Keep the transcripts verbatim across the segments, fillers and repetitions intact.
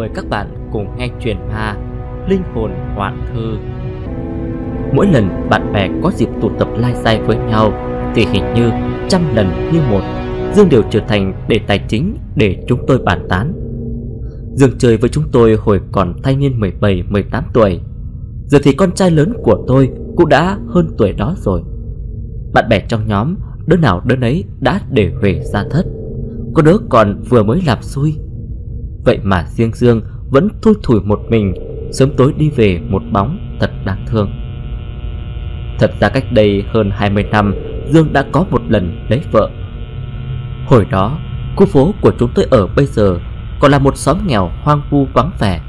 mời các bạn cùng nghe truyện ma Linh Hồn Hoạn Thư. Mỗi lần bạn bè có dịp tụ tập lai dai với nhau thì hình như trăm lần như một, Dương đều trở thành đề tài chính để chúng tôi bàn tán. Dương chơi với chúng tôi hồi còn thanh niên mười bảy mười tám tuổi. Giờ thì con trai lớn của tôi cũng đã hơn tuổi đó rồi. Bạn bè trong nhóm đứa nào đứa nấy đã để về gia thất, có đứa còn vừa mới làm xui. Vậy mà riêng Dương vẫn thui thủi một mình, sớm tối đi về một bóng thật đáng thương. Thật ra cách đây hơn hai mươi năm, Dương đã có một lần lấy vợ. Hồi đó, khu phố của chúng tôi ở bây giờ còn là một xóm nghèo hoang vu vắng vẻ.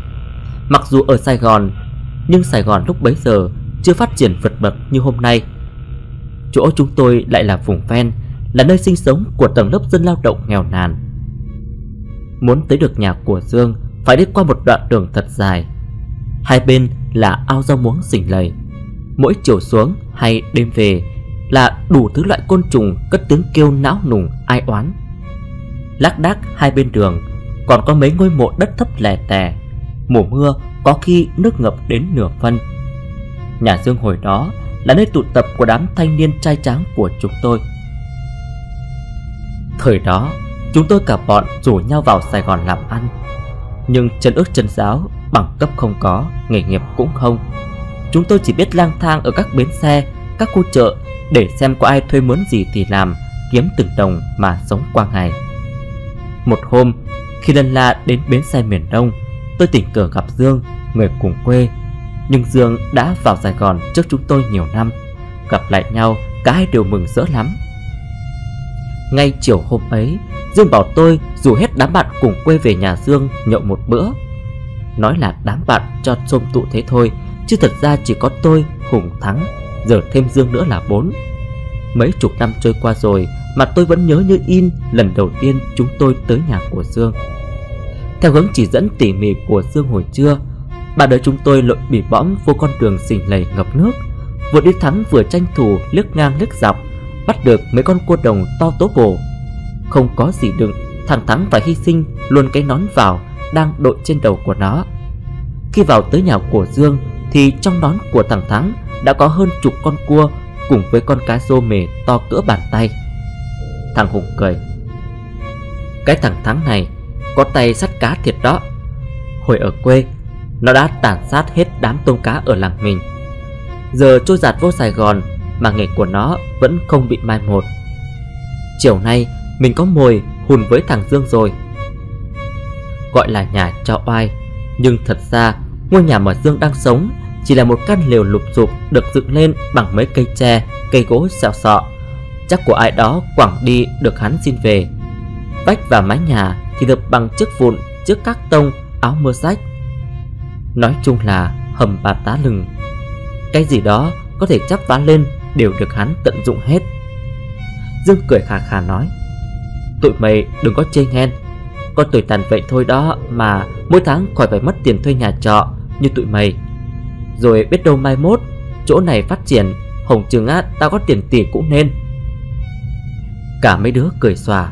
Mặc dù ở Sài Gòn, nhưng Sài Gòn lúc bấy giờ chưa phát triển vượt bậc như hôm nay. Chỗ chúng tôi lại là vùng ven, là nơi sinh sống của tầng lớp dân lao động nghèo nàn. Muốn tới được nhà của Dương phải đi qua một đoạn đường thật dài, hai bên là ao rau muống xình lầy. Mỗi chiều xuống hay đêm về là đủ thứ loại côn trùng cất tiếng kêu não nùng ai oán. Lác đác hai bên đường còn có mấy ngôi mộ đất thấp lè tè, mùa mưa có khi nước ngập đến nửa phân. Nhà Dương hồi đó là nơi tụ tập của đám thanh niên trai tráng của chúng tôi. Thời đó, chúng tôi cả bọn rủ nhau vào Sài Gòn làm ăn, nhưng chân ước chân giáo, bằng cấp không có, nghề nghiệp cũng không. Chúng tôi chỉ biết lang thang ở các bến xe, các khu chợ để xem có ai thuê mướn gì thì làm, kiếm từng đồng mà sống qua ngày. Một hôm, khi lần la đến bến xe miền Đông, tôi tình cờ gặp Dương, người cùng quê. Nhưng Dương đã vào Sài Gòn trước chúng tôi nhiều năm. Gặp lại nhau, cả hai đều mừng rỡ lắm. Ngay chiều hôm ấy, Dương bảo tôi rủ hết đám bạn cùng quê về nhà Dương nhậu một bữa. Nói là đám bạn cho xôm tụ thế thôi, chứ thật ra chỉ có tôi, Hùng, Thắng, giờ thêm Dương nữa là bốn. Mấy chục năm trôi qua rồi mà tôi vẫn nhớ như in lần đầu tiên chúng tôi tới nhà của Dương. Theo hướng chỉ dẫn tỉ mỉ của Dương hồi trưa, ba đứa chúng tôi lội bỉ bõm vô con đường xình lầy ngập nước. Vừa đi Thắng vừa tranh thủ liếc ngang liếc dọc, bắt được mấy con cua đồng to tố bổ. Không có gì đựng, thằng Thắng phải hy sinh luôn cái nón vào đang đội trên đầu của nó. Khi vào tới nhà của Dương thì trong nón của thằng Thắng đã có hơn chục con cua cùng với con cá rô mề to cỡ bàn tay. Thằng Hùng cười: cái thằng Thắng này có tay sắt cá thiệt đó. Hồi ở quê, nó đã tàn sát hết đám tôm cá ở làng mình, giờ trôi dạt vô Sài Gòn mà nghề của nó vẫn không bị mai một. Chiều nay mình có mồi hùn với thằng Dương rồi. Gọi là nhà cho oai, nhưng thật ra ngôi nhà mà Dương đang sống chỉ là một căn lều lụp xụp được dựng lên bằng mấy cây tre, cây gỗ xẹo xọ, chắc của ai đó quẳng đi được hắn xin về. Vách và mái nhà thì được bằng chiếc vụn, chiếc các tông, áo mưa rách. Nói chung là hầm bà tá lừng, cái gì đó có thể chắp vá lên đều được hắn tận dụng hết. Dương cười khà khà nói: tụi mày đừng có chê ghen, con tuổi tàn vậy thôi đó mà mỗi tháng khỏi phải mất tiền thuê nhà trọ như tụi mày. Rồi biết đâu mai mốt chỗ này phát triển, hồng trường á, tao có tiền tỷ cũng nên. Cả mấy đứa cười xòa.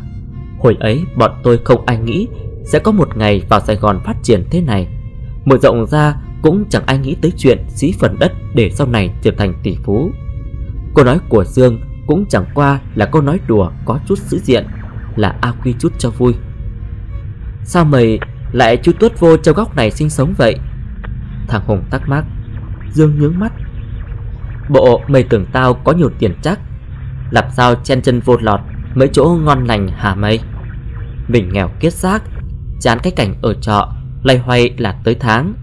Hồi ấy bọn tôi không ai nghĩ sẽ có một ngày vào Sài Gòn phát triển thế này, mở rộng ra cũng chẳng ai nghĩ tới chuyện xí phần đất để sau này trở thành tỷ phú. Câu nói của Dương cũng chẳng qua là câu nói đùa có chút sĩ diện, là a quy chút cho vui. Sao mày lại chui tuốt vô châu góc này sinh sống vậy? Thằng Hùng thắc mắc. Dương nhướng mắt: bộ mày tưởng tao có nhiều tiền chắc, làm sao chen chân vô lọt mấy chỗ ngon lành hả mày? Mình nghèo kiết xác, chán cái cảnh ở trọ lay hoay là tới tháng,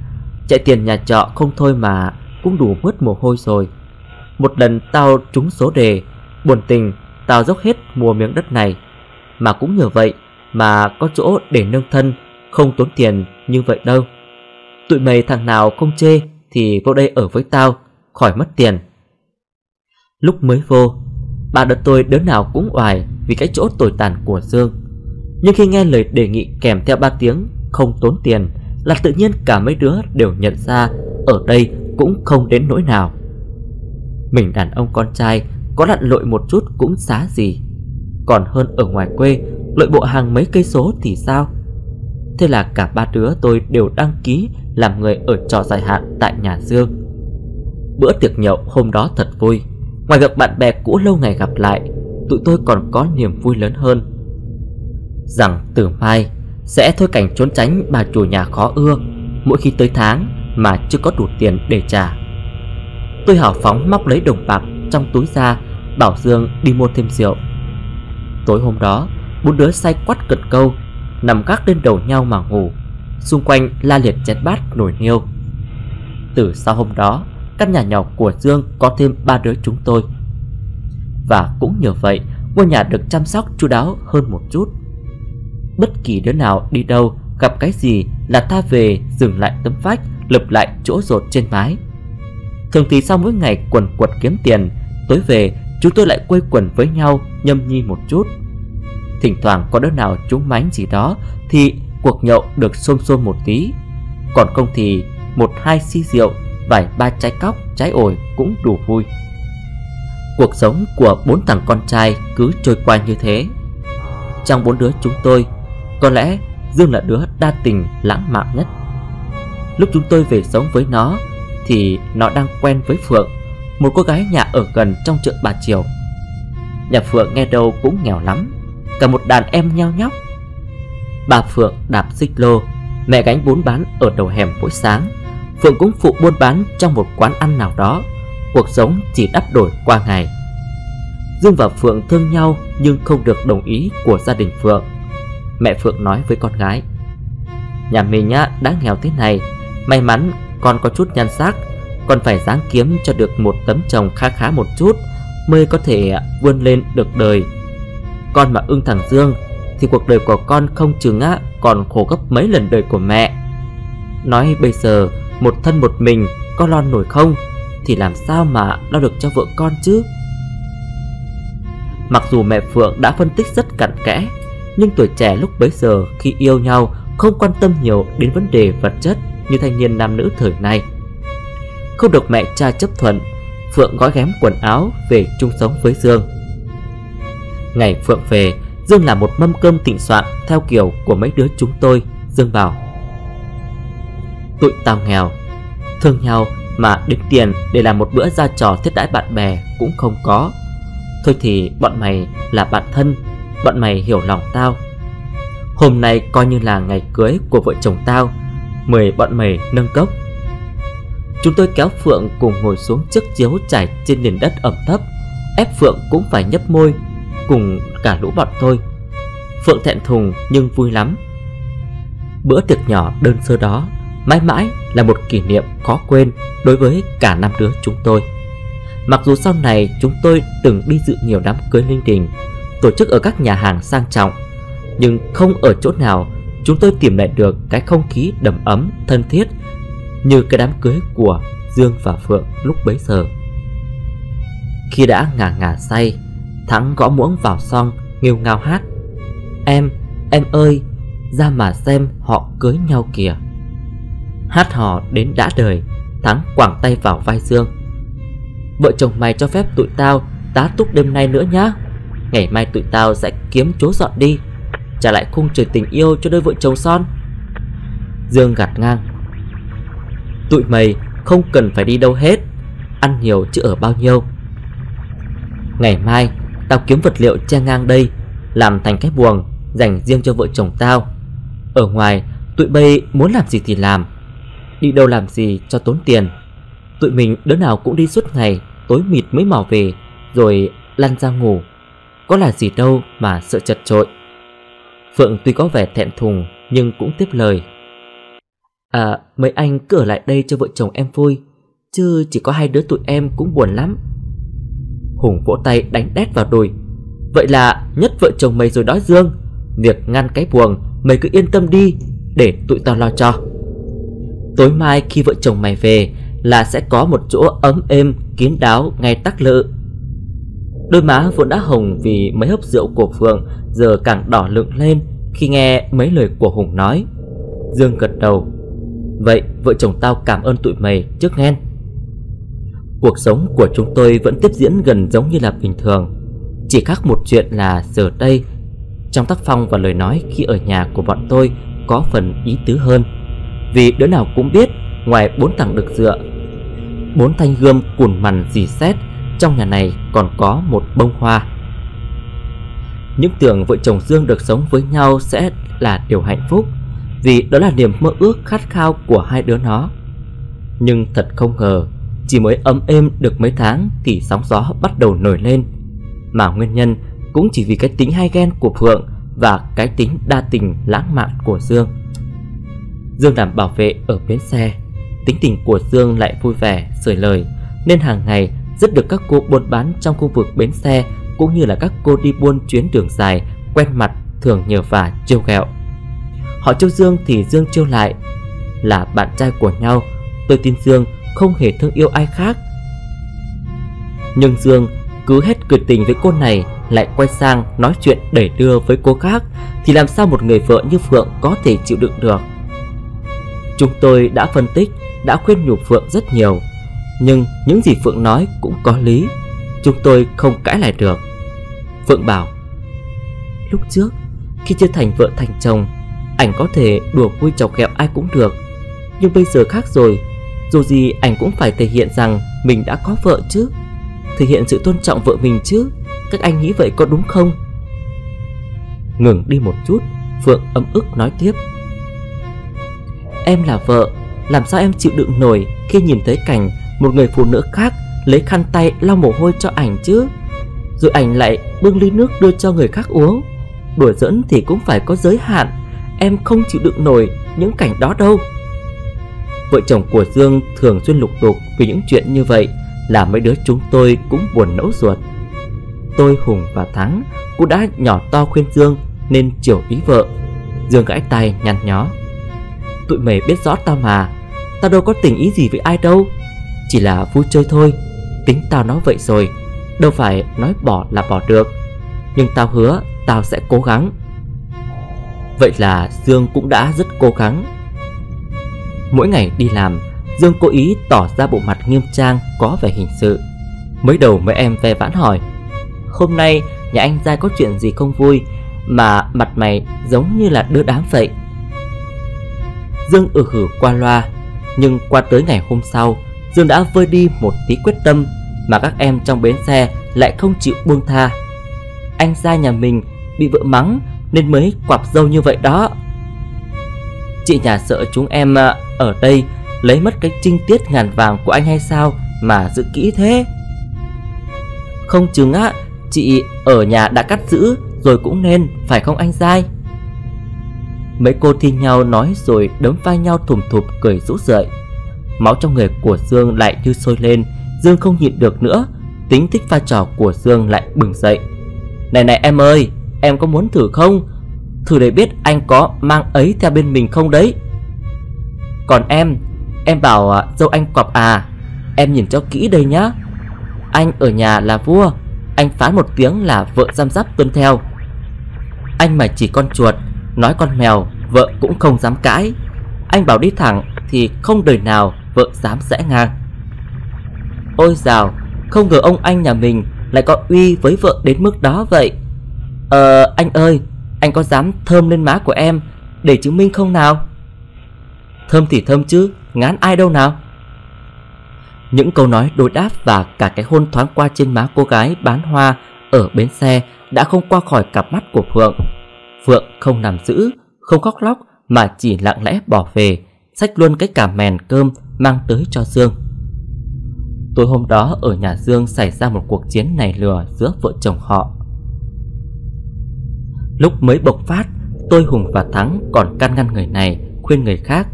chạy tiền nhà trọ không thôi mà cũng đủ mướt mồ hôi rồi. Một lần tao trúng số đề, buồn tình tao dốc hết mua miếng đất này, mà cũng nhờ vậy mà có chỗ để nâng thân, không tốn tiền như vậy đâu. Tụi mày thằng nào không chê thì vô đây ở với tao, khỏi mất tiền. Lúc mới vô, ba đứa tôi đứa nào cũng oải vì cái chỗ tồi tàn của Dương, nhưng khi nghe lời đề nghị kèm theo ba tiếng không tốn tiền là tự nhiên cả mấy đứa đều nhận ra ở đây cũng không đến nỗi nào. Mình đàn ông con trai có lặn lội một chút cũng xá gì, còn hơn ở ngoài quê lội bộ hàng mấy cây số thì sao. Thế là cả ba đứa tôi đều đăng ký làm người ở trọ dài hạn tại nhà Dương. Bữa tiệc nhậu hôm đó thật vui. Ngoài gặp bạn bè cũ lâu ngày gặp lại, tụi tôi còn có niềm vui lớn hơn rằng từ mai sẽ thôi cảnh trốn tránh bà chủ nhà khó ưa mỗi khi tới tháng mà chưa có đủ tiền để trả. Tôi hào phóng móc lấy đồng bạc trong túi ra, bảo Dương đi mua thêm rượu. Tối hôm đó, bốn đứa say quắt cật câu, nằm gác lên đầu nhau mà ngủ. Xung quanh la liệt chén bát nổi niêu. Từ sau hôm đó, căn nhà nhỏ của Dương có thêm ba đứa chúng tôi. Và cũng nhờ vậy, ngôi nhà được chăm sóc chu đáo hơn một chút. Bất kỳ đứa nào đi đâu, gặp cái gì là tha về dừng lại tấm vách, lợp lại chỗ rột trên mái. Thường thì sau mỗi ngày quần quật kiếm tiền, tối về chúng tôi lại quây quần với nhau nhâm nhi một chút. Thỉnh thoảng có đứa nào trúng mánh gì đó thì cuộc nhậu được xôm xôm một tí, còn không thì một hai xi rượu, vài ba trái cóc, trái ổi cũng đủ vui. Cuộc sống của bốn thằng con trai cứ trôi qua như thế. Trong bốn đứa chúng tôi, có lẽ Dương là đứa đa tình lãng mạn nhất. Lúc chúng tôi về sống với nó thì nó đang quen với Phượng, một cô gái nhà ở gần trong chợ Bà Triều. Nhà Phượng nghe đâu cũng nghèo lắm, cả một đàn em nheo nhóc. Bà Phượng đạp xích lô, mẹ gánh bún bán ở đầu hẻm mỗi sáng. Phượng cũng phụ buôn bán trong một quán ăn nào đó. Cuộc sống chỉ đắp đổi qua ngày. Dương và Phượng thương nhau nhưng không được đồng ý của gia đình Phượng. Mẹ Phượng nói với con gái: nhà mình á, đã nghèo thế này, may mắn con có chút nhan sắc, con phải ráng kiếm cho được một tấm chồng khá khá một chút mới có thể vươn lên được đời. Con mà ưng thằng Dương thì cuộc đời của con không chừng á còn khổ gấp mấy lần đời của mẹ. Nói bây giờ một thân một mình có lo nổi không thì làm sao mà lo được cho vợ con chứ. Mặc dù mẹ Phượng đã phân tích rất cặn kẽ, nhưng tuổi trẻ lúc bấy giờ khi yêu nhau không quan tâm nhiều đến vấn đề vật chất như thanh niên nam nữ thời nay. Không được mẹ cha chấp thuận, Phượng gói ghém quần áo về chung sống với Dương. Ngày Phượng về, Dương làm một mâm cơm thịnh soạn theo kiểu của mấy đứa chúng tôi. Dương bảo: tụi tao nghèo, thương nhau mà đến tiền để làm một bữa ra trò thiết đãi bạn bè cũng không có. Thôi thì bọn mày là bạn thân, bọn mày hiểu lòng tao. Hôm nay coi như là ngày cưới của vợ chồng tao, mời bọn mày nâng cốc. Chúng tôi kéo Phượng cùng ngồi xuống chiếc chiếu trải trên nền đất ẩm thấp, ép Phượng cũng phải nhấp môi cùng cả lũ bọn tôi. Phượng thẹn thùng nhưng vui lắm. Bữa tiệc nhỏ đơn sơ đó mãi mãi là một kỷ niệm khó quên đối với cả năm đứa chúng tôi. Mặc dù sau này chúng tôi từng đi dự nhiều đám cưới linh đình, tổ chức ở các nhà hàng sang trọng, nhưng không ở chỗ nào chúng tôi tìm lại được cái không khí đầm ấm thân thiết như cái đám cưới của Dương và Phượng lúc bấy giờ. Khi đã ngà ngà say, Thắng gõ muỗng vào song nghêu ngao hát: em, em ơi, ra mà xem họ cưới nhau kìa. Hát hò đến đã đời, Thắng quàng tay vào vai Dương: vợ chồng mày cho phép tụi tao tá túc đêm nay nữa nhá. Ngày mai tụi tao sẽ kiếm chỗ dọn đi, trả lại khung trời tình yêu cho đôi vợ chồng son. Dương gạt ngang: tụi mày không cần phải đi đâu hết, ăn nhiều chứ ở bao nhiêu. Ngày mai tao kiếm vật liệu che ngang đây, làm thành cái buồng dành riêng cho vợ chồng tao. Ở ngoài tụi bay muốn làm gì thì làm, đi đâu làm gì cho tốn tiền. Tụi mình đứa nào cũng đi suốt ngày, tối mịt mới mò về rồi lăn ra ngủ, có là gì đâu mà sợ chật chội. Phượng tuy có vẻ thẹn thùng nhưng cũng tiếp lời: à, mấy anh cứ ở lại đây cho vợ chồng em vui, chứ chỉ có hai đứa tụi em cũng buồn lắm. Hùng vỗ tay đánh đét vào đùi: vậy là nhất vợ chồng mày rồi đó Dương. Việc ngăn cái buồng mày cứ yên tâm đi, để tụi tao lo cho. Tối mai khi vợ chồng mày về là sẽ có một chỗ ấm êm kín đáo ngay tắc lự. Đôi má vốn đã hồng vì mấy hớp rượu của Phượng giờ càng đỏ lựng lên khi nghe mấy lời của Hùng nói. Dương gật đầu: vậy vợ chồng tao cảm ơn tụi mày trước nghe. Cuộc sống của chúng tôi vẫn tiếp diễn gần giống như là bình thường, chỉ khác một chuyện là giờ đây trong tác phong và lời nói khi ở nhà của bọn tôi có phần ý tứ hơn, vì đứa nào cũng biết ngoài bốn thằng đực dựa, bốn thanh gươm cùn mằn rỉ sét, trong nhà này còn có một bông hoa. Những tưởng vợ chồng Dương được sống với nhau sẽ là điều hạnh phúc, vì đó là niềm mơ ước khát khao của hai đứa nó. Nhưng thật không ngờ, chỉ mới ấm êm được mấy tháng thì sóng gió bắt đầu nổi lên. Mà nguyên nhân cũng chỉ vì cái tính hay ghen của Phượng và cái tính đa tình lãng mạn của Dương. Dương làm bảo vệ ở bến xe, tính tình của Dương lại vui vẻ, sởi lời, nên hàng ngày rất được các cô buôn bán trong khu vực bến xe cũng như là các cô đi buôn chuyến đường dài quen mặt thường nhờ vả trêu ghẹo. Họ trêu Dương thì Dương trêu lại. Là bạn trai của nhau, tôi tin Dương không hề thương yêu ai khác. Nhưng Dương cứ hết cười tình với cô này lại quay sang nói chuyện đẩy đưa với cô khác, thì làm sao một người vợ như Phượng có thể chịu đựng được. Chúng tôi đã phân tích, đã khuyên nhủ Phượng rất nhiều, nhưng những gì Phượng nói cũng có lý, chúng tôi không cãi lại được. Phượng bảo, lúc trước khi chưa thành vợ thành chồng, ảnh có thể đùa vui chọc ghẹo ai cũng được, nhưng bây giờ khác rồi. Dù gì ảnh cũng phải thể hiện rằng mình đã có vợ chứ, thể hiện sự tôn trọng vợ mình chứ. Các anh nghĩ vậy có đúng không? Ngừng đi một chút, Phượng ấm ức nói tiếp, em là vợ, làm sao em chịu đựng nổi khi nhìn thấy cảnh một người phụ nữ khác lấy khăn tay lau mồ hôi cho ảnh chứ, rồi ảnh lại bưng ly nước đưa cho người khác uống. Đùa giỡn thì cũng phải có giới hạn, em không chịu đựng nổi những cảnh đó đâu. Vợ chồng của Dương thường xuyên lục đục vì những chuyện như vậy, là mấy đứa chúng tôi cũng buồn nẫu ruột. Tôi, Hùng và Thắng cũng đã nhỏ to khuyên Dương nên chiều ý vợ. Dương gãi tay nhăn nhó, tụi mày biết rõ tao mà, tao đâu có tình ý gì với ai đâu, chỉ là vui chơi thôi. Tính tao nói vậy rồi, đâu phải nói bỏ là bỏ được, nhưng tao hứa tao sẽ cố gắng. Vậy là Dương cũng đã rất cố gắng. Mỗi ngày đi làm, Dương cố ý tỏ ra bộ mặt nghiêm trang có vẻ hình sự. Mới đầu mấy em ve vãn hỏi, hôm nay nhà anh Giai có chuyện gì không vui mà mặt mày giống như là đưa đám vậy? Dương ừ hử qua loa. Nhưng qua tới ngày hôm sau, Dương đã vơi đi một tí quyết tâm mà các em trong bến xe lại không chịu buông tha. Anh Giai nhà mình bị vợ mắng nên mới quặp râu như vậy đó. Chị nhà sợ chúng em ở đây lấy mất cái trinh tiết ngàn vàng của anh hay sao mà giữ kỹ thế? Không chừng á, chị ở nhà đã cắt giữ rồi cũng nên, phải không anh Giai? Mấy cô thi nhau nói rồi đấm vai nhau thùm thụp cười rũ rượi. Máu trong người của Dương lại như sôi lên. Dương không nhịn được nữa, tính thích pha trò của Dương lại bừng dậy. Này này em ơi, em có muốn thử không? Thử để biết anh có mang ấy theo bên mình không đấy. Còn em, em bảo dâu anh quặp à? Em nhìn cho kỹ đây nhá. Anh ở nhà là vua, anh phán một tiếng là vợ răm rắp tuân theo. Anh mà chỉ con chuột, nói con mèo, vợ cũng không dám cãi. Anh bảo đi thẳng thì không đời nào vợ dám rẽ ngang. Ôi dào, không ngờ ông anh nhà mình lại có uy với vợ đến mức đó vậy. Ờ anh ơi, anh có dám thơm lên má của em để chứng minh không nào? Thơm thì thơm chứ, ngán ai đâu nào. Những câu nói đối đáp và cả cái hôn thoáng qua trên má cô gái bán hoa ở bến xe đã không qua khỏi cặp mắt của Phượng. Phượng không làm giữ, không khóc lóc mà chỉ lặng lẽ bỏ về, xách luôn cái cả mèn cơm mang tới cho Dương. Tối hôm đó ở nhà Dương xảy ra một cuộc chiến nảy lửa giữa vợ chồng họ. Lúc mới bộc phát, tôi, Hùng và Thắng còn can ngăn người này, khuyên người khác.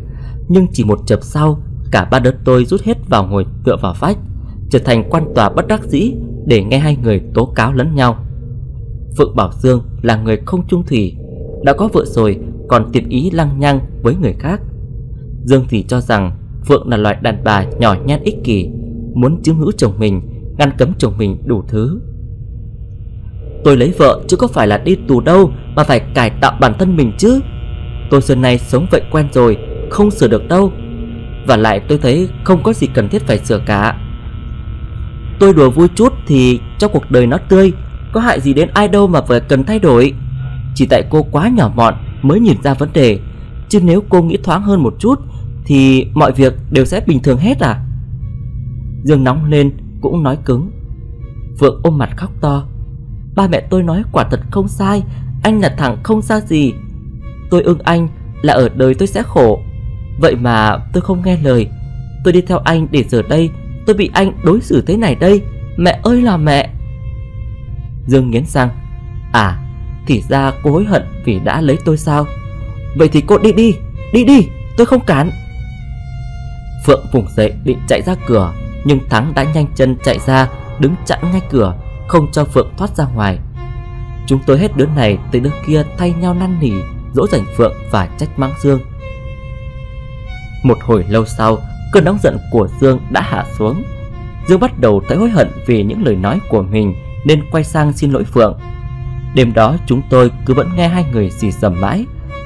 Nhưng chỉ một chập sau, cả ba đứa tôi rút hết vào ngồi tựa vào vách, trở thành quan tòa bất đắc dĩ để nghe hai người tố cáo lẫn nhau. Phượng bảo Dương là người không chung thủy, đã có vợ rồi còn tiện ý lăng nhăng với người khác. Dương thì cho rằng Phượng là loại đàn bà nhỏ nhen ích kỷ, muốn chiếm hữu chồng mình, ngăn cấm chồng mình đủ thứ. Tôi lấy vợ chứ có phải là đi tù đâu mà phải cải tạo bản thân mình chứ. Tôi xưa nay sống vậy quen rồi, không sửa được đâu. Và lại tôi thấy không có gì cần thiết phải sửa cả. Tôi đùa vui chút thì cho cuộc đời nó tươi, có hại gì đến ai đâu mà phải cần thay đổi. Chỉ tại cô quá nhỏ mọn mới nhìn ra vấn đề, chứ nếu cô nghĩ thoáng hơn một chút thì mọi việc đều sẽ bình thường hết à? Dương nóng lên cũng nói cứng. Phượng ôm mặt khóc to. Ba mẹ tôi nói quả thật không sai, anh là thằng không ra gì. Tôi ưng anh là ở đời tôi sẽ khổ, vậy mà tôi không nghe lời. Tôi đi theo anh để giờ đây tôi bị anh đối xử thế này đây. Mẹ ơi là mẹ. Dương nghiến răng. À, thì ra cô hối hận vì đã lấy tôi sao? Vậy thì cô đi đi, đi đi, tôi không cản. Phượng vùng dậy định chạy ra cửa, nhưng Thắng đã nhanh chân chạy ra, đứng chặn ngay cửa, không cho Phượng thoát ra ngoài. Chúng tôi hết đứa này tới đứa kia thay nhau năn nỉ, dỗ dành Phượng và trách mắng Dương. Một hồi lâu sau, cơn nóng giận của Dương đã hạ xuống. Dương bắt đầu thấy hối hận vì những lời nói của mình nên quay sang xin lỗi Phượng. Đêm đó chúng tôi cứ vẫn nghe hai người xì xầm mãi,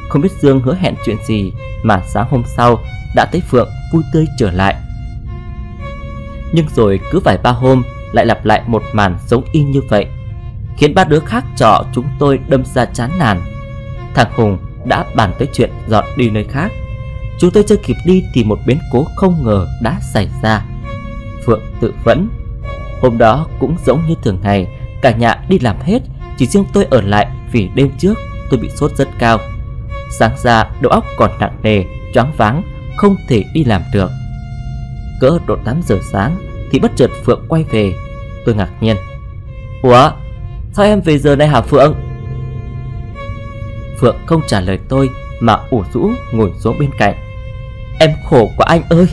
không biết Dương hứa hẹn chuyện gì mà sáng hôm sau đã thấy Phượng vui tươi trở lại. Nhưng rồi cứ vài ba hôm lại lặp lại một màn giống y như vậy, khiến ba đứa khác trọ chúng tôi đâm ra chán nản. Thằng Hùng đã bàn tới chuyện dọn đi nơi khác. Chúng tôi chưa kịp đi thì một biến cố không ngờ đã xảy ra. Phượng tự vẫn. Hôm đó cũng giống như thường ngày, cả nhà đi làm hết, chỉ riêng tôi ở lại vì đêm trước tôi bị sốt rất cao. Sáng ra đầu óc còn nặng nề, choáng váng, không thể đi làm được. Cỡ độ tám giờ sáng thì bất chợt Phượng quay về. Tôi ngạc nhiên. Ủa, sao em về giờ này hả Phượng? Phượng không trả lời tôi mà ủ rũ ngồi xuống bên cạnh. Em khổ quá anh ơi.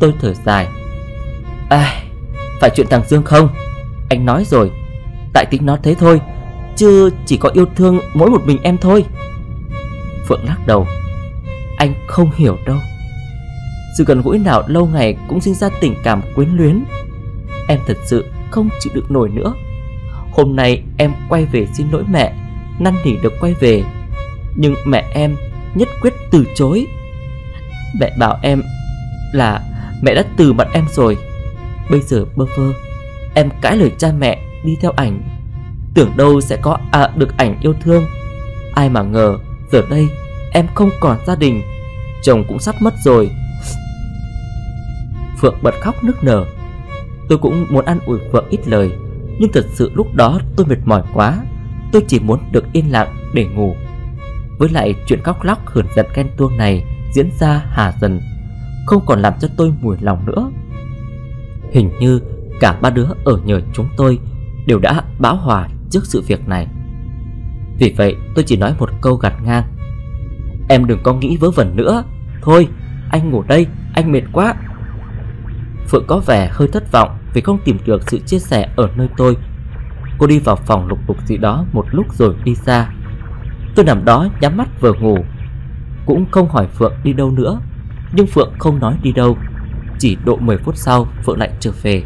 Tôi thở dài. Ai, phải chuyện thằng Dương không? Anh nói rồi, tại tính nó thế thôi, chứ chỉ có yêu thương mỗi một mình em thôi. Phượng lắc đầu. Anh không hiểu đâu. Sự gần gũi nào lâu ngày cũng sinh ra tình cảm quyến luyến. Em thật sự không chịu đựng nổi nữa. Hôm nay em quay về xin lỗi mẹ, năn nỉ được quay về, nhưng mẹ em nhất quyết từ chối. Mẹ bảo em là mẹ đã từ mặt em rồi. Bây giờ bơ vơ, em cãi lời cha mẹ đi theo ảnh, tưởng đâu sẽ có à, được ảnh yêu thương. Ai mà ngờ giờ đây em không còn gia đình, chồng cũng sắp mất rồi. Phượng bật khóc nức nở. Tôi cũng muốn an ủi Phượng ít lời, nhưng thật sự lúc đó tôi mệt mỏi quá. Tôi chỉ muốn được yên lặng để ngủ. Với lại chuyện khóc lóc hờn giận ghen tuông này diễn ra hà dần, không còn làm cho tôi mùi lòng nữa. Hình như cả ba đứa ở nhờ chúng tôi đều đã bão hòa trước sự việc này. Vì vậy tôi chỉ nói một câu gạt ngang. Em đừng có nghĩ vớ vẩn nữa. Thôi anh ngủ đây, anh mệt quá. Phượng có vẻ hơi thất vọng vì không tìm được sự chia sẻ ở nơi tôi. Cô đi vào phòng lục đục gì đó một lúc rồi đi ra. Tôi nằm đó nhắm mắt vừa ngủ, cũng không hỏi Phượng đi đâu nữa. Nhưng Phượng không nói đi đâu. Chỉ độ mười phút sau Phượng lại trở về.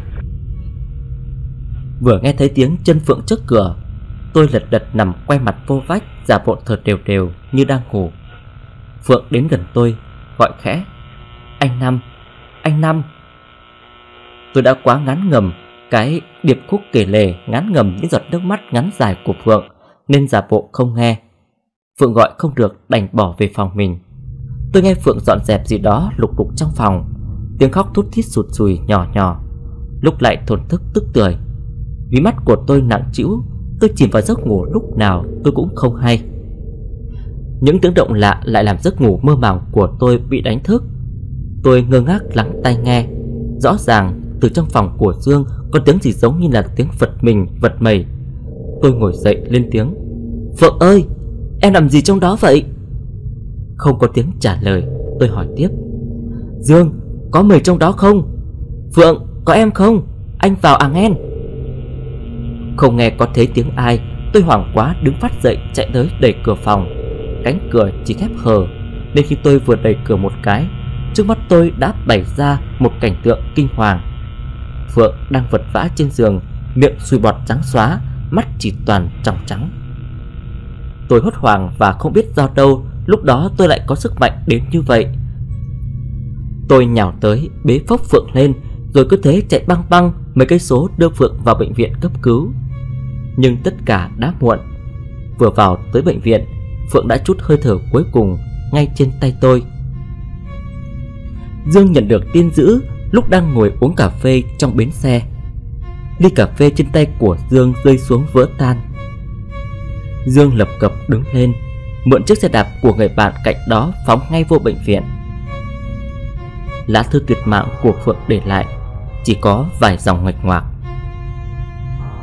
Vừa nghe thấy tiếng chân Phượng trước cửa, tôi lật đật nằm quay mặt vô vách, giả bộ thở đều đều như đang ngủ. Phượng đến gần tôi, gọi khẽ. Anh Năm, anh Năm. Tôi đã quá ngán ngầm cái điệp khúc kể lể, ngán ngầm những giọt nước mắt ngắn dài của Phượng, nên giả bộ không nghe. Phượng gọi không được, đành bỏ về phòng mình. Tôi nghe Phượng dọn dẹp gì đó lục đục trong phòng, tiếng khóc thút thít sụt sùi nhỏ nhỏ, lúc lại thổn thức tức tưởi. Mí mắt của tôi nặng trĩu, tôi chìm vào giấc ngủ lúc nào tôi cũng không hay. Những tiếng động lạ lại làm giấc ngủ mơ màng của tôi bị đánh thức. Tôi ngơ ngác lắng tai nghe. Rõ ràng từ trong phòng của Dương có tiếng gì giống như là tiếng vật mình vật mẩy. Tôi ngồi dậy lên tiếng. Phượng ơi, em làm gì trong đó vậy? Không có tiếng trả lời. Tôi hỏi tiếp. Dương, có mày trong đó không? Phượng, có em không? Anh vào à nghen. Không nghe có thấy tiếng ai, tôi hoảng quá đứng phát dậy chạy tới đẩy cửa phòng. Cánh cửa chỉ khép hờ, nên khi tôi vừa đẩy cửa một cái, trước mắt tôi đã bày ra một cảnh tượng kinh hoàng. Phượng đang vật vã trên giường, miệng sùi bọt trắng xóa, mắt chỉ toàn tròng trắng. Tôi hốt hoảng và không biết do đâu lúc đó tôi lại có sức mạnh đến như vậy. Tôi nhào tới bế phốc Phượng lên, rồi cứ thế chạy băng băng mấy cây số đưa Phượng vào bệnh viện cấp cứu. Nhưng tất cả đã muộn. Vừa vào tới bệnh viện, Phượng đã trút hơi thở cuối cùng, ngay trên tay tôi. Dương nhận được tin dữ lúc đang ngồi uống cà phê trong bến xe. Ly cà phê trên tay của Dương rơi xuống vỡ tan. Dương lập cập đứng lên, mượn chiếc xe đạp của người bạn cạnh đó phóng ngay vô bệnh viện. Lá thư tuyệt mạng của Phượng để lại chỉ có vài dòng nghịch ngoạc: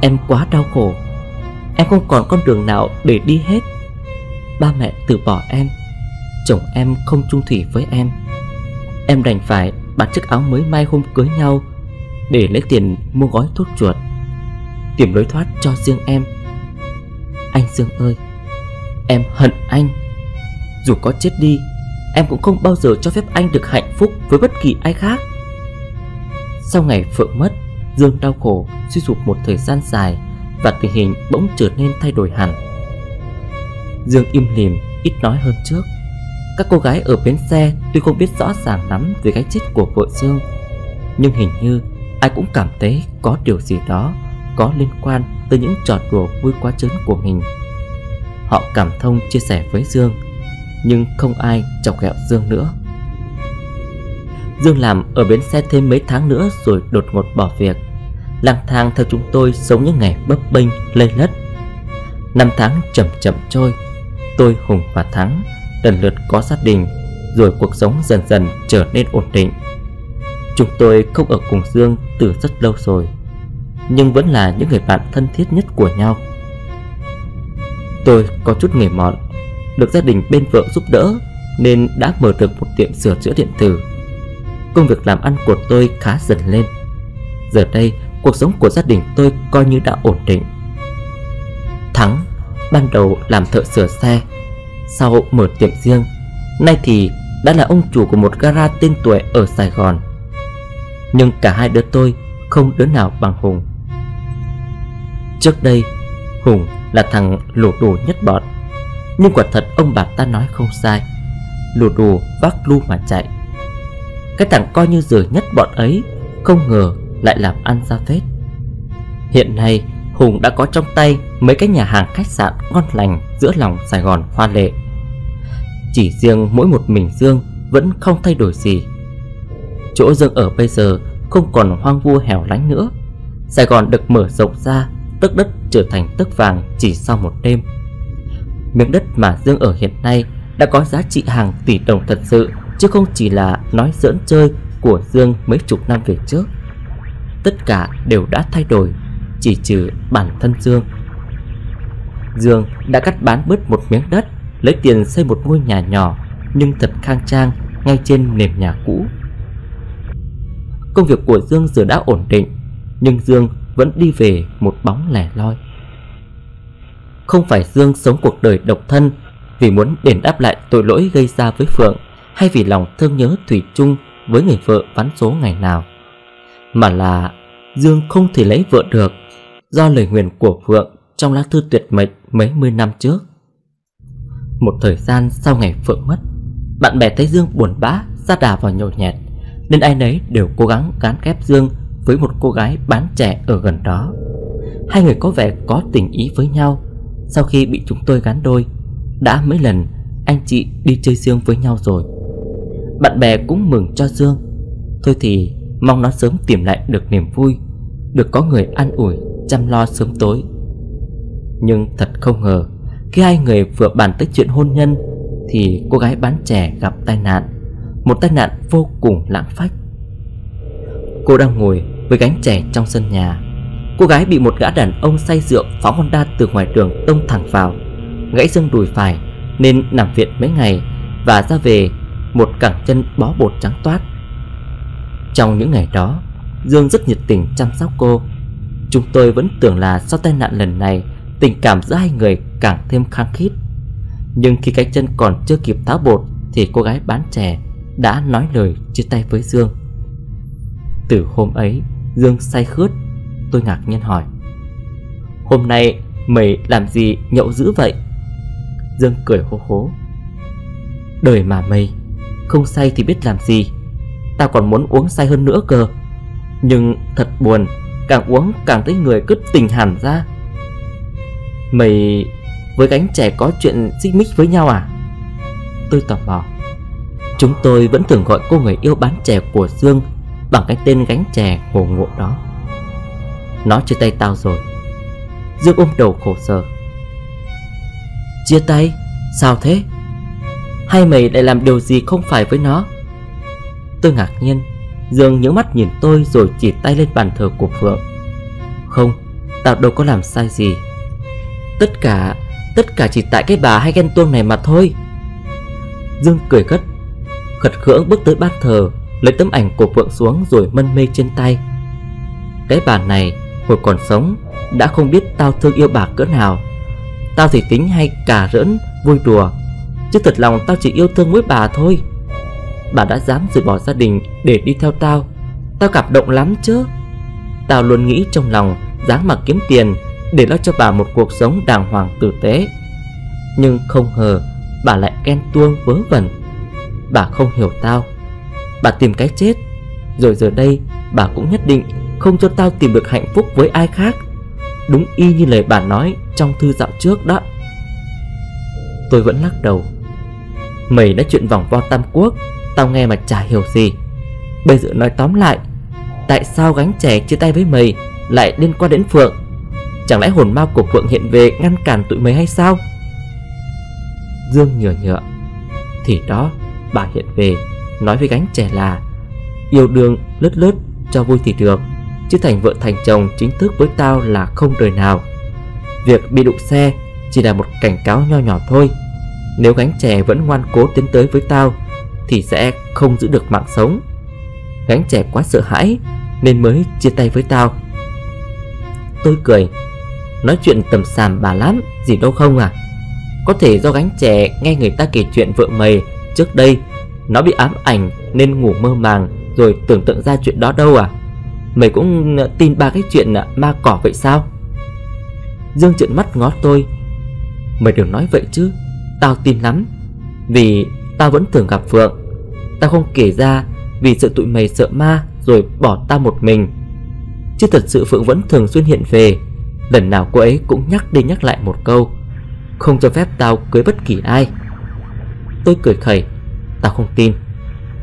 "Em quá đau khổ, em không còn con đường nào để đi hết. Ba mẹ từ bỏ em, chồng em không chung thủy với em. Em đành phải bán chiếc áo mới may hôm cưới nhau để lấy tiền mua gói thuốc chuột, tìm lối thoát cho riêng em. Anh Dương ơi, em hận anh. Dù có chết đi, em cũng không bao giờ cho phép anh được hạnh phúc với bất kỳ ai khác." Sau ngày Phượng mất, Dương đau khổ suy sụp một thời gian dài, và tình hình bỗng trở nên thay đổi hẳn. Dương im lìm, ít nói hơn trước. Các cô gái ở bến xe tuy không biết rõ ràng lắm về cái chết của vợ Dương, nhưng hình như ai cũng cảm thấy có điều gì đó có liên quan tới những trò đùa vui quá chớn của mình. Họ cảm thông chia sẻ với Dương, nhưng không ai chọc ghẹo Dương nữa. Dương làm ở bến xe thêm mấy tháng nữa rồi đột ngột bỏ việc, lang thang theo chúng tôi sống những ngày bấp bênh lây lất. Năm tháng chậm chậm trôi, tôi, Hùng và Thắng lần lượt có gia đình, rồi cuộc sống dần dần trở nên ổn định. Chúng tôi không ở cùng Dương từ rất lâu rồi, nhưng vẫn là những người bạn thân thiết nhất của nhau. Tôi có chút nghề mọn, được gia đình bên vợ giúp đỡ nên đã mở được một tiệm sửa chữa điện tử. Công việc làm ăn của tôi khá dần lên. Giờ đây, cuộc sống của gia đình tôi coi như đã ổn định. Thắng ban đầu làm thợ sửa xe, sau mở tiệm riêng, nay thì đã là ông chủ của một gara tên tuổi ở Sài Gòn. Nhưng cả hai đứa tôi không đứa nào bằng Hùng. Trước đây, Hùng là thằng lù đù nhất bọn, nhưng quả thật ông bà ta nói không sai, lù đù vác lu mà chạy. Cái thằng coi như dở nhất bọn ấy không ngờ lại làm ăn ra phết. Hiện nay Hùng đã có trong tay mấy cái nhà hàng khách sạn ngon lành giữa lòng Sài Gòn hoa lệ. Chỉ riêng mỗi một mình Dương vẫn không thay đổi gì. Chỗ Dương ở bây giờ không còn hoang vu hẻo lánh nữa. Sài Gòn được mở rộng ra, tấc đất trở thành tấc vàng chỉ sau một đêm. Miếng đất mà Dương ở hiện nay đã có giá trị hàng tỷ đồng thật sự, chứ không chỉ là nói giỡn chơi của Dương mấy chục năm về trước. Tất cả đều đã thay đổi, chỉ trừ bản thân Dương. Dương đã cắt bán bớt một miếng đất, lấy tiền xây một ngôi nhà nhỏ nhưng thật khang trang ngay trên nền nhà cũ. Công việc của Dương giờ đã ổn định, nhưng Dương vẫn đi về một bóng lẻ loi. Không phải Dương sống cuộc đời độc thân vì muốn đền đáp lại tội lỗi gây ra với Phượng, hay vì lòng thương nhớ thủy chung với người vợ ván số ngày nào, mà là Dương không thể lấy vợ được do lời nguyền của Phượng trong lá thư tuyệt mệnh mấy mươi năm trước. Một thời gian sau ngày Phượng mất, bạn bè thấy Dương buồn bã, sa đà vào nhồi nhẹt, nên ai nấy đều cố gắng gán ghép Dương với một cô gái bán trẻ ở gần đó. Hai người có vẻ có tình ý với nhau. Sau khi bị chúng tôi gán đôi, đã mấy lần anh chị đi chơi riêng với nhau rồi. Bạn bè cũng mừng cho Dương. Thôi thì mong nó sớm tìm lại được niềm vui, được có người an ủi, chăm lo sớm tối. Nhưng thật không ngờ, khi hai người vừa bàn tới chuyện hôn nhân thì cô gái bán trẻ gặp tai nạn. Một tai nạn vô cùng lãng phách. Cô đang ngồi với gánh trẻ trong sân nhà. Cô gái bị một gã đàn ông say rượu phóng Honda từ ngoài đường tông thẳng vào, gãy xương đùi phải nên nằm viện mấy ngày và ra về một cẳng chân bó bột trắng toát. Trong những ngày đó, Dương rất nhiệt tình chăm sóc cô. Chúng tôi vẫn tưởng là sau tai nạn lần này, tình cảm giữa hai người càng thêm khăng khít. Nhưng khi cái chân còn chưa kịp tháo bột thì cô gái bán trẻ đã nói lời chia tay với Dương. Từ hôm ấy, Dương say khướt. Tôi ngạc nhiên hỏi: "Hôm nay mày làm gì nhậu dữ vậy?" Dương cười hố hố: "Đời mà mày, không say thì biết làm gì. Tao còn muốn uống say hơn nữa cơ. Nhưng thật buồn, càng uống càng thấy người cứ tình hẳn ra. Mày với gánh trẻ có chuyện xích mích với nhau à?" tôi tò mò. Chúng tôi vẫn thường gọi cô người yêu bán chè của Dương bằng cái tên gánh chè ngổ ngộ đó. Nó chia tay tao rồi. Dương ôm đầu khổ sở. Chia tay? Sao thế? Hay mày lại làm điều gì không phải với nó? Tôi ngạc nhiên. Dương nhướng mắt nhìn tôi rồi chỉ tay lên bàn thờ của Phượng. Không, tao đâu có làm sai gì. Tất cả, tất cả chỉ tại cái bà hay ghen tuông này mà thôi. Dương cười gất, khật khưỡng bước tới bàn thờ, lấy tấm ảnh của Phượng xuống rồi mân mê trên tay. Cái bà này, hồi còn sống, đã không biết tao thương yêu bà cỡ nào. Tao chỉ tính hay cà rỡn, vui đùa, chứ thật lòng tao chỉ yêu thương mỗi bà thôi. Bà đã dám rời bỏ gia đình để đi theo tao, tao cảm động lắm chứ. Tao luôn nghĩ trong lòng dáng mà kiếm tiền để lo cho bà một cuộc sống đàng hoàng tử tế. Nhưng không ngờ bà lại ghen tuông vớ vẩn. Bà không hiểu tao, bà tìm cái chết. Rồi giờ đây bà cũng nhất định không cho tao tìm được hạnh phúc với ai khác. Đúng y như lời bà nói trong thư dạo trước đó. Tôi vẫn lắc đầu. Mày đã chuyện vòng vo Tam Quốc, tao nghe mà chả hiểu gì. Bây giờ nói tóm lại, tại sao gánh chè chia tay với mày lại liên quan đến Phượng? Chẳng lẽ hồn ma của Phượng hiện về ngăn cản tụi mày hay sao? Dương nhựa nhựa. Thì đó, bà hiện về nói với gánh chè là yêu đương lướt lướt cho vui thì được, chứ thành vợ thành chồng chính thức với tao là không đời nào. Việc bị đụng xe chỉ là một cảnh cáo nho nhỏ thôi. Nếu gánh chè vẫn ngoan cố tiến tới với tao thì sẽ không giữ được mạng sống. Gánh chè quá sợ hãi nên mới chia tay với tao. Tôi cười. Nói chuyện tầm sàm bà lắm gì đâu không à? Có thể do gánh chè nghe người ta kể chuyện vợ mày trước đây, nó bị ám ảnh nên ngủ mơ màng rồi tưởng tượng ra chuyện đó đâu à? Mày cũng tin ba cái chuyện ma cỏ vậy sao? Dương trợn mắt ngó tôi. Mày đừng nói vậy chứ, tao tin lắm. Vì tao vẫn thường gặp Phượng. Tao không kể ra vì sợ tụi mày sợ ma rồi bỏ tao một mình. Chứ thật sự Phượng vẫn thường xuyên hiện về. Lần nào cô ấy cũng nhắc đi nhắc lại một câu: không cho phép tao cưới bất kỳ ai. Tôi cười khẩy. Tao không tin.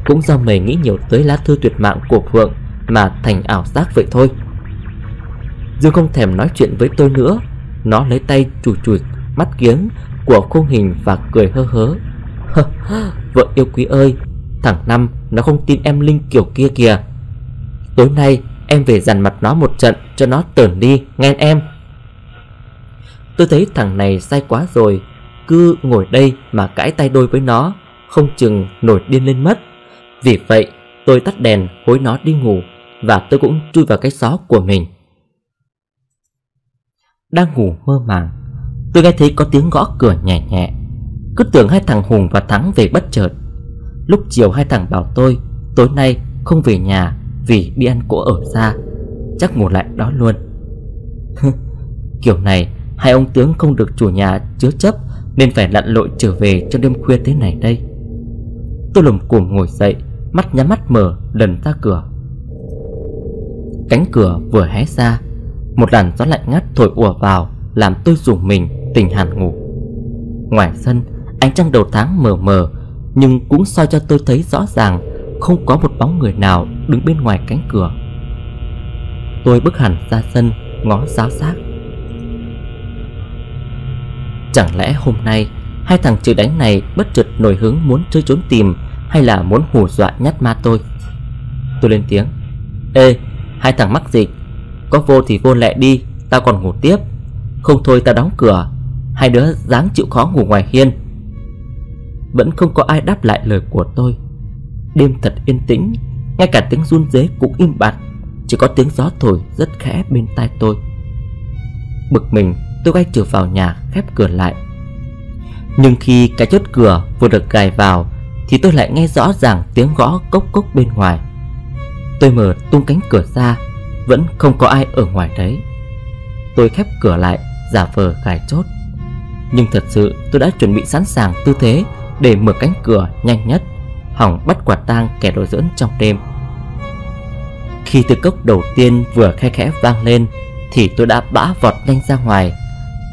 Cũng do mày nghĩ nhiều tới lá thư tuyệt mạng của Phượng mà thành ảo giác vậy thôi. Dương không thèm nói chuyện với tôi nữa. Nó lấy tay chùi chùi mắt kiếng của khung hình và cười hơ hớ. Vợ yêu quý ơi, thằng Năm nó không tin em Linh kiểu kia kìa. Tối nay em về dằn mặt nó một trận cho nó tởn đi, nghe em. Tôi thấy thằng này sai quá rồi. Cứ ngồi đây mà cãi tay đôi với nó, không chừng nổi điên lên mất. Vì vậy tôi tắt đèn hối nó đi ngủ, và tôi cũng chui vào cái xó của mình. Đang ngủ mơ màng, tôi nghe thấy có tiếng gõ cửa nhẹ nhẹ. Cứ tưởng hai thằng Hùng và Thắng về bất chợt. Lúc chiều hai thằng bảo tôi tối nay không về nhà vì đi ăn cỗ ở xa, chắc ngủ lại đó luôn. Kiểu này hai ông tướng không được chủ nhà chứa chấp nên phải lặn lội trở về trong đêm khuya thế này đây. Tôi lồm cồm ngồi dậy, mắt nhắm mắt mở lần ra cửa. Cánh cửa vừa hé ra, một làn gió lạnh ngắt thổi ùa vào làm tôi rùng mình tỉnh hẳn ngủ. Ngoài sân, ánh trăng đầu tháng mờ mờ nhưng cũng soi cho tôi thấy rõ ràng không có một bóng người nào đứng bên ngoài cánh cửa. Tôi bước hẳn ra sân ngó giáo giác. Chẳng lẽ hôm nay hai thằng trừ đánh này bất chợt nổi hứng muốn chơi trốn tìm, hay là muốn hù dọa nhát ma tôi? Tôi lên tiếng. Ê, hai thằng mắc dịch. Có vô thì vô lẹ đi, tao còn ngủ tiếp. Không thôi tao đóng cửa. Hai đứa dáng chịu khó ngủ ngoài hiên. Vẫn không có ai đáp lại lời của tôi. Đêm thật yên tĩnh, ngay cả tiếng run rế cũng im bặt. Chỉ có tiếng gió thổi rất khẽ bên tai tôi. Bực mình, tôi quay trở vào nhà khép cửa lại. Nhưng khi cái chốt cửa vừa được gài vào thì tôi lại nghe rõ ràng tiếng gõ cốc cốc bên ngoài. Tôi mở tung cánh cửa ra, vẫn không có ai ở ngoài đấy. Tôi khép cửa lại, giả vờ gài chốt. Nhưng thật sự tôi đã chuẩn bị sẵn sàng tư thế để mở cánh cửa nhanh nhất, hỏng bắt quả tang kẻ đồ giỡn trong đêm. Khi từ cốc đầu tiên vừa khe khẽ vang lên thì tôi đã bã vọt nhanh ra ngoài.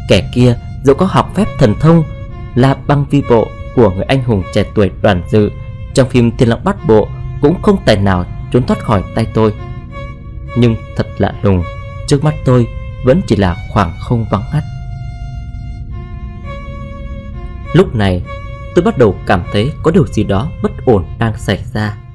Kẻ kia dẫu có học phép thần thông, là băng vi bộ của người anh hùng trẻ tuổi Đoàn Dự trong phim Thiên Long Bát Bộ cũng không tài nào trốn thoát khỏi tay tôi. Nhưng thật lạ lùng, trước mắt tôi vẫn chỉ là khoảng không vắng ngắt. Lúc này tôi bắt đầu cảm thấy có điều gì đó bất ổn đang xảy ra.